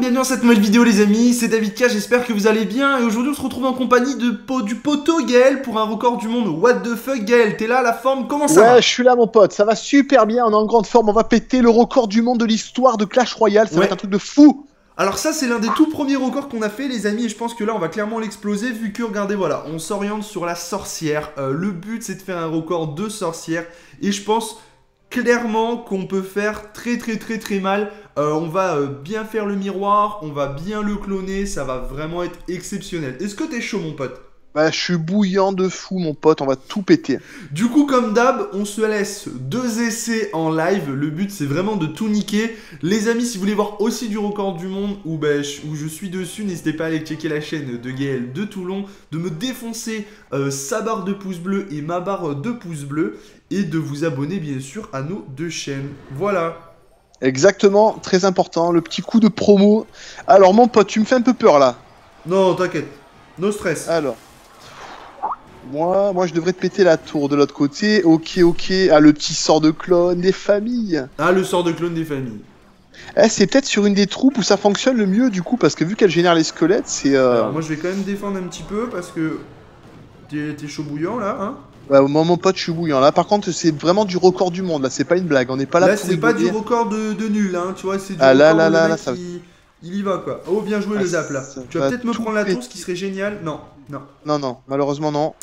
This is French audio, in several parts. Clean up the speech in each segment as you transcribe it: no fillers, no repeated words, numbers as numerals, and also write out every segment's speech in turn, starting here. bienvenue dans cette nouvelle vidéo les amis, c'est David K, j'espère que vous allez bien. Et aujourd'hui on se retrouve en compagnie du poteau Gaël pour un record du monde. What the fuck Gaël, t'es là, la forme, comment ça va? Ouais, je suis là mon pote, ça va super bien, on est en grande forme, on va péter le record du monde de l'histoire de Clash Royale, ça va être un truc de fou. Alors ça c'est l'un des tout premiers records qu'on a fait les amis, et je pense que là on va clairement l'exploser vu que regardez voilà, on s'oriente sur la sorcière. Le but c'est de faire un record de sorcière et je pense clairement qu'on peut faire très mal. On va bien faire le miroir, on va bien le cloner, ça va vraiment être exceptionnel. Est-ce que t'es chaud mon pote? Bah je suis bouillant de fou mon pote, on va tout péter. Du coup comme d'hab, on se laisse 2 essais en live, le but c'est vraiment de tout niquer. Les amis, si vous voulez voir aussi du record du monde où je suis dessus, n'hésitez pas à aller checker la chaîne de Gaël de Toulon, de me défoncer sa barre de pouces bleus et ma barre de pouces bleus, et de vous abonner bien sûr à nos 2 chaînes, voilà. Exactement, très important, le petit coup de promo. Alors mon pote, tu me fais un peu peur là. Non, t'inquiète, no stress. Alors, moi je devrais te péter la tour de l'autre côté, ok, ah le petit sort de clone des familles. Ah le sort de clone des familles. Eh, c'est peut-être sur une des troupes où ça fonctionne le mieux du coup, parce que vu qu'elle génère les squelettes, c'est... Alors moi je vais quand même défendre un petit peu, parce que t'es chaud bouillant là, hein. Ouais, moi mon pote, je suis bouillant. Là, par contre, c'est vraiment du record du monde. Là, c'est pas une blague. On n'est pas là. Là, c'est pas du record de nul, hein. Tu vois, c'est du record de mec ça... il y va quoi. Oh, bien joué le zap là. Tu vas peut-être me prendre la tour, ce qui serait génial. Non, non. Non, non. Malheureusement, non.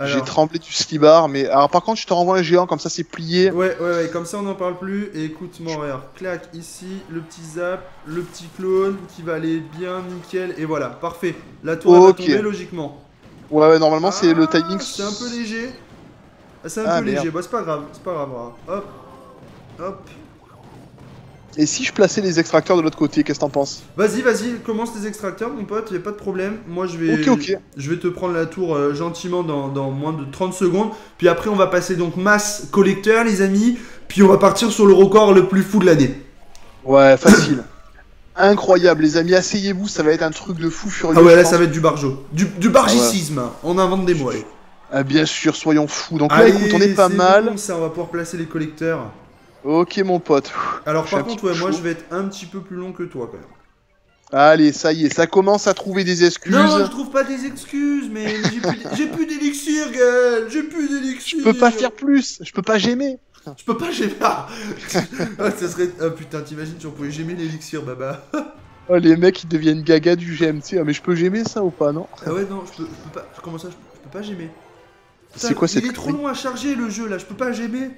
J'ai tremblé du slibar, mais alors par contre, je te renvoie un géant. Comme ça, c'est plié. Ouais. Comme ça, on n'en parle plus. Et écoute, mon rire. Clac ici, le petit zap, le petit clone qui va aller bien nickel. Et voilà, parfait. La tour va tomber logiquement. Ouais, normalement c'est le timing. C'est un peu léger. C'est un peu léger, bah c'est pas grave, Hop, hop. Et si je plaçais les extracteurs de l'autre côté, qu'est-ce que t'en penses? Vas-y, commence les extracteurs, mon pote, y'a pas de problème. Moi je vais, je vais te prendre la tour gentiment dans moins de 30 secondes. Puis après, on va passer donc masse collecteur, les amis. Puis on va partir sur le record le plus fou de l'année. Ouais, facile. Incroyable les amis, asseyez-vous, ça va être un truc de fou furieux. Ah ouais, là ça va être du barjo, du bargicisme, on invente des mots. Ah bien sûr, soyons fous. Donc là écoute, on est pas mal. Bon, ça, on va pouvoir placer les collecteurs. Ok mon pote. Alors par contre, moi je vais être un petit peu plus long que toi quand même. Allez, ça y est, ça commence à trouver des excuses. Non, je trouve pas des excuses, mais j'ai plus d'élixir, Gaël, j'ai plus d'élixir. Je peux pas faire plus, je peux pas gêner. Je peux pas gêner. Ah, ça serait... ah putain, t'imagines, tu pouvais gêmer l'élixir, baba. Oh, les mecs, ils deviennent gaga du GM, tu sais. Mais je peux gêmer ça ou pas, non? Ah ouais, non, je peux pas. Comment ça, je peux pas gêmer? C'est quoi cette... Il est trop long à charger le jeu là, je peux pas gêmer.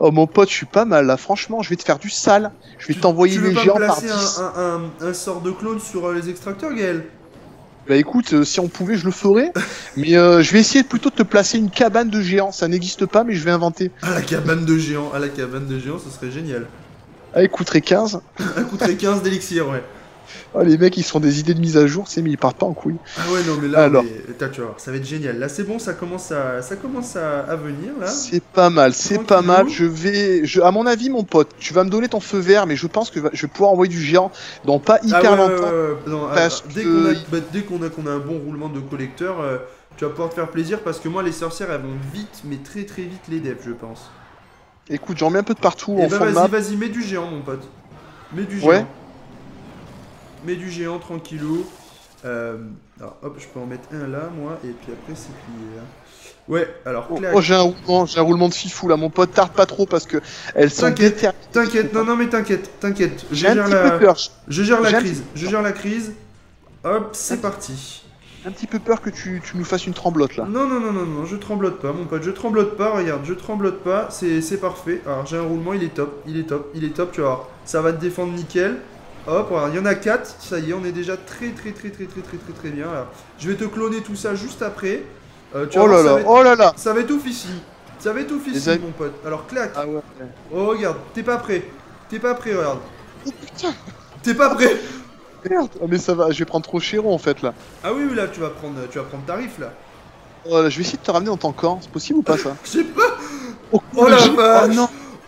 Oh mon pote, je suis pas mal là, franchement, je vais te faire du sale. Je vais t'envoyer les géants par 10. Tu veux pas placer un sort de clone sur les extracteurs, Gaël? Bah écoute, si on pouvait, je le ferais, mais je vais essayer plutôt de te placer une cabane de géants, ça n'existe pas, mais je vais inventer. Ah la cabane de géants, ce serait génial. Ah elle coûterait 15. Elle coûterait 15 d'élixir, ouais. Oh les mecs, ils sont des idées de mise à jour, c'est mais ils partent pas en couille. Ah ouais, non mais là, tu vois, ça va être génial. Là c'est bon, ça commence à venir, là. C'est pas mal, je vais, à mon avis, mon pote, tu vas me donner ton feu vert, mais je pense que je vais pouvoir envoyer du géant dans pas hyper longtemps. Non, dès qu'on a un bon roulement de collecteur, tu vas pouvoir te faire plaisir, parce que moi, les sorcières, elles vont vite, mais très vite les devs, je pense. Écoute, j'en mets un peu de partout. Et vas-y, mets du géant, mon pote. Mets du géant. Ouais. Mets du géant tranquillou. Alors hop, je peux en mettre un là, moi, et puis après c'est plié. Ouais, alors clac. Oh, j'ai un roulement de fifou là, mon pote, tarde pas trop parce que elles sont déterminées. T'inquiète, non mais t'inquiète. Je gère la crise. Hop, c'est parti. Un petit peu peur que tu nous fasses une tremblote là. Non, je tremblote pas, mon pote, regarde, je tremblote pas, c'est parfait. Alors j'ai un roulement, il est top, tu vas voir. Ça va te défendre nickel. Hop, il y en a 4, ça y est, on est déjà très bien là. Je vais te cloner tout ça juste après. Oh là là. Ça va être ouf ici. Mon pote. Alors clac. Ah ouais. Oh regarde, t'es pas prêt, regarde. Oh putain. T'es pas prêt. Merde. Oh, mais ça va, je vais prendre trop chéron en fait là. Ah oui, là tu vas prendre tarif là. Oh là, je vais essayer de te ramener en tant qu'en, c'est possible ou pas ça? Je sais pas. Oh la vache.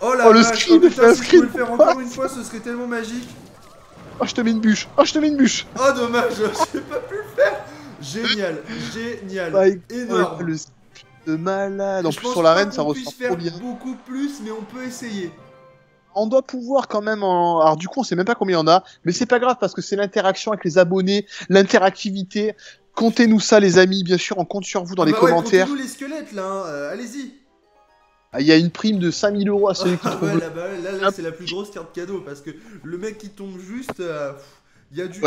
Oh le screen, si je peux le faire encore une fois, ce serait tellement magique. Oh, je te mets une bûche. Oh, dommage, j'ai pas pu le faire. Génial. Énorme. Le skill de malade. En plus, sur l'arène, ça ressemble trop bien. On peut faire beaucoup plus, mais on peut essayer. on doit pouvoir quand même en... alors du coup on sait même pas combien il y en a, mais c'est pas grave parce que c'est l'interaction avec les abonnés, l'interactivité. Comptez-nous ça les amis, bien sûr on compte sur vous dans les commentaires. Comptez-nous les squelettes là, hein. Allez-y. Il y a une prime de 5000 € à celui qui trouve. Ouais, là c'est la plus grosse carte cadeau parce que le mec qui tombe juste, il y a du, il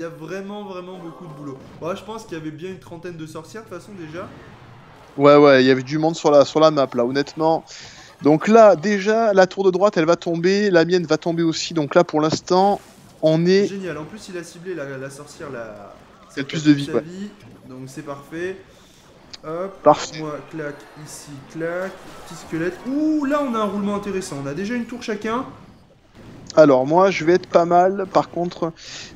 y a vraiment beaucoup de boulot. Ouais, je pense qu'il y avait bien une trentaine de sorcières de toute façon déjà. Ouais, il y avait du monde sur la map là, honnêtement. Donc là déjà la tour de droite elle va tomber, la mienne va tomber aussi. Donc là pour l'instant on est. Génial. En plus il a ciblé la sorcière là. C'est plus de vie, ouais. Donc c'est parfait. Hop, moi, clac, ici, clac, petit squelette. Ouh, là on a un roulement intéressant, on a déjà une tour chacun. Alors moi je vais être pas mal, par contre,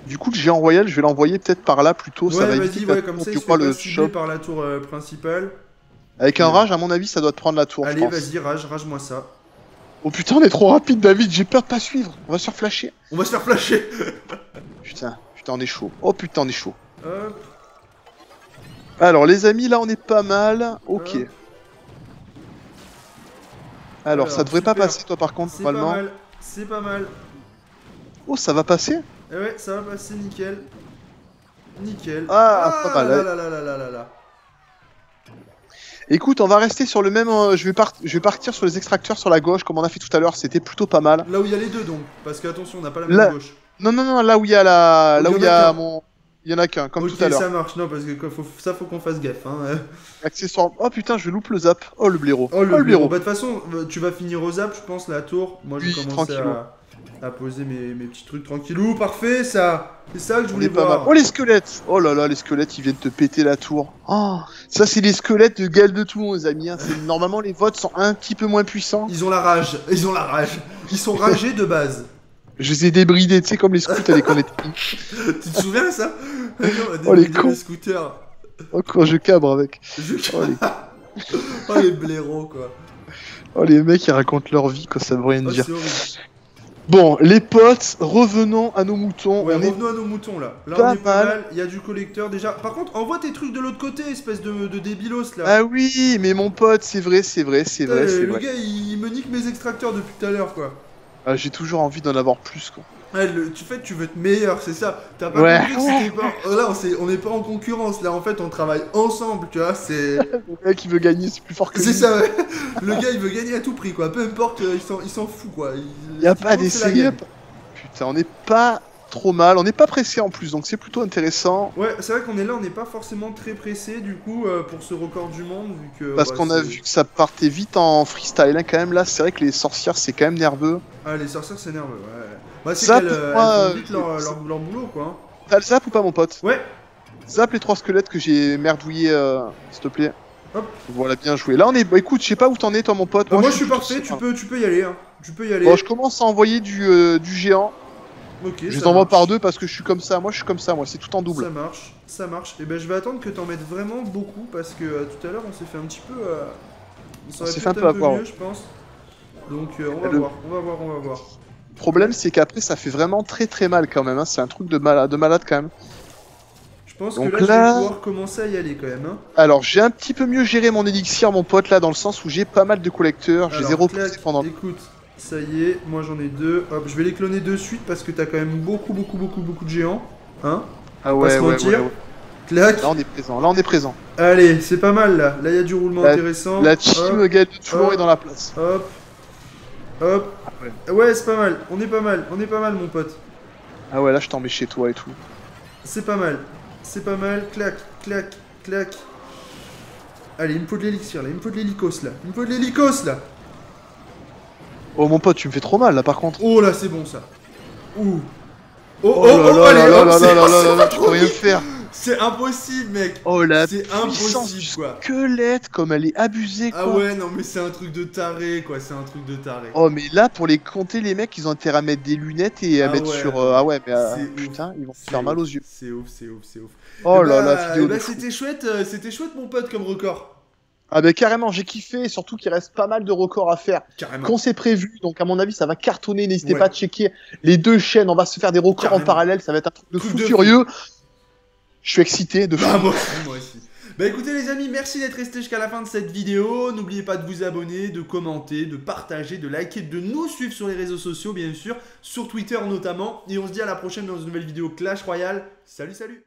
du coup le géant royal je vais l'envoyer peut-être par là plutôt. Ouais, ça va éviter comme ça, il se fait cibler par la tour principale. Avec un rage, à mon avis ça doit te prendre la tour. Allez vas-y, rage-moi ça. Oh putain on est trop rapide David, j'ai peur de pas suivre, on va se faire flasher. On va se faire flasher. Putain on est chaud, oh putain on est chaud. Hop. Alors les amis là on est pas mal, ok. Hop. Alors ça devrait pas passer toi par contre normalement. C'est pas mal. Oh ça va passer? Eh ouais ça va passer nickel. Nickel. Ah pas mal. Là. Écoute on va rester sur le même, je vais partir sur les extracteurs sur la gauche comme on a fait tout à l'heure, c'était plutôt pas mal. Là où il y a les deux donc, parce que attention on n'a pas la même gauche. Non, là où il y a la... Là où il y a mon... Il y en a qu'un, comme tout à l'heure. Ok, ça marche, non, parce que ça, faut qu'on fasse gaffe. Hein. Accessoire. Oh putain, je loupe le zap. Oh le blaireau. Oh le blaireau. Bah, de toute façon, tu vas finir au zap, je pense, la tour. Moi, je vais commencer à poser mes petits trucs tranquillou. Parfait, ça. C'est ça que je voulais voir. Pas mal. Oh les squelettes. Oh là là, les squelettes, ils viennent te péter la tour. Oh, ça, c'est les squelettes de Gaël de Toulon, les amis. Hein. Normalement, les votes sont un petit peu moins puissants. Ils ont la rage. Ils ont la rage. Ils sont ragés de base. Je les ai débridés, tu sais, comme les scooters, les connettes. Tu te souviens, ça? Oh les cons. Oh quand je cabre avec. Oh les blaireaux quoi. Oh les mecs ils racontent leur vie quand ça veut rien dire. Bon les potes, revenons à nos moutons. Ouais, revenons à nos moutons là. Là on est pas mal, il y a du collecteur déjà. Par contre envoie tes trucs de l'autre côté espèce de débilos là. Ah oui mais mon pote c'est vrai. Le gars il me nique mes extracteurs depuis tout à l'heure quoi. Ah, j'ai toujours envie d'en avoir plus quoi. Ouais, tu veux être meilleur, c'est ça. T'as pas compris que là, on n'est pas en concurrence, là en fait on travaille ensemble, tu vois, c'est... Le mec il veut gagner, c'est plus fort que lui. C'est ça, ouais. Le gars il veut gagner à tout prix, quoi, peu importe, il s'en fout, quoi. Il y a pas d'essayer. Putain, on n'est pas trop mal, on n'est pas pressé en plus, donc c'est plutôt intéressant. Ouais, c'est vrai qu'on est là, on n'est pas forcément très pressé, du coup, pour ce record du monde, vu que... Parce qu'on a vu que ça partait vite en freestyle, hein, quand même, là, c'est vrai que les sorcières, c'est quand même nerveux. Ah, les sorcières, c'est nerveux, ouais. Bah, c'est qu'elles font vite leur boulot, quoi. T'as le zap ou pas, mon pote? Ouais. Zap les trois squelettes que j'ai merdouillé, s'il te plaît. Hop. Voilà, bien joué. Là, on est... Bah, écoute, je sais pas où t'en es, toi, mon pote. Bah, moi, je suis parfait, tu peux y aller, hein. Tu peux y aller. Bon, je commence à envoyer du géant. Ok. Je t'envoie par deux parce que je suis comme ça. Moi, c'est tout en double. Ça marche, ça marche. Et ben, je vais attendre que t'en mettes vraiment beaucoup parce que tout à l'heure, on s'est fait un petit peu... On s'est fait un peu avoir. Je pense. Donc, on va voir. Le problème c'est qu'après ça fait vraiment très mal quand même, hein. C'est un truc de malade quand même. Je pense donc que là je vais pouvoir commencer à y aller quand même. Hein. Alors j'ai un petit peu mieux géré mon élixir mon pote là dans le sens où j'ai pas mal de collecteurs, je les ai repoussés pendant... Écoute, ça y est, moi j'en ai deux, hop je vais les cloner de suite parce que t'as quand même beaucoup de géants. Hein. Ah ouais, ouais. Clac. Là on est présent, Allez c'est pas mal là, là il y a du roulement intéressant. La team Gaël de Toulon est dans la place. Hop. Hop, ouais c'est pas mal, on est pas mal mon pote. Ah ouais là je t'en mets chez toi et tout. C'est pas mal, clac, clac, clac. Allez il me faut de l'élixir là, il me faut de l'hélicos là. Oh mon pote tu me fais trop mal là par contre. Oh là c'est bon ça. Ouh. Oh là, tu peux rien faire. C'est impossible mec. Oh la puissance du squelette comme elle est abusée quoi. Ah ouais non mais c'est un truc de taré quoi, Oh mais là pour les compter les mecs ils ont intérêt à mettre des lunettes et à mettre sur... Ah ouais mais putain ils vont se faire mal aux yeux. C'est ouf. Oh là là vidéo. C'était chouette mon pote comme record. Ah bah carrément, j'ai kiffé, surtout qu'il reste pas mal de records à faire qu'on s'est prévu, donc à mon avis ça va cartonner, n'hésitez pas à checker les deux chaînes, on va se faire des records en parallèle, ça va être un truc de fou furieux. Je suis excité de... Ah, moi aussi. Bah écoutez les amis, merci d'être restés jusqu'à la fin de cette vidéo. N'oubliez pas de vous abonner, de commenter, de partager, de liker, de nous suivre sur les réseaux sociaux bien sûr, sur Twitter notamment. Et on se dit à la prochaine dans une nouvelle vidéo Clash Royale. Salut, salut!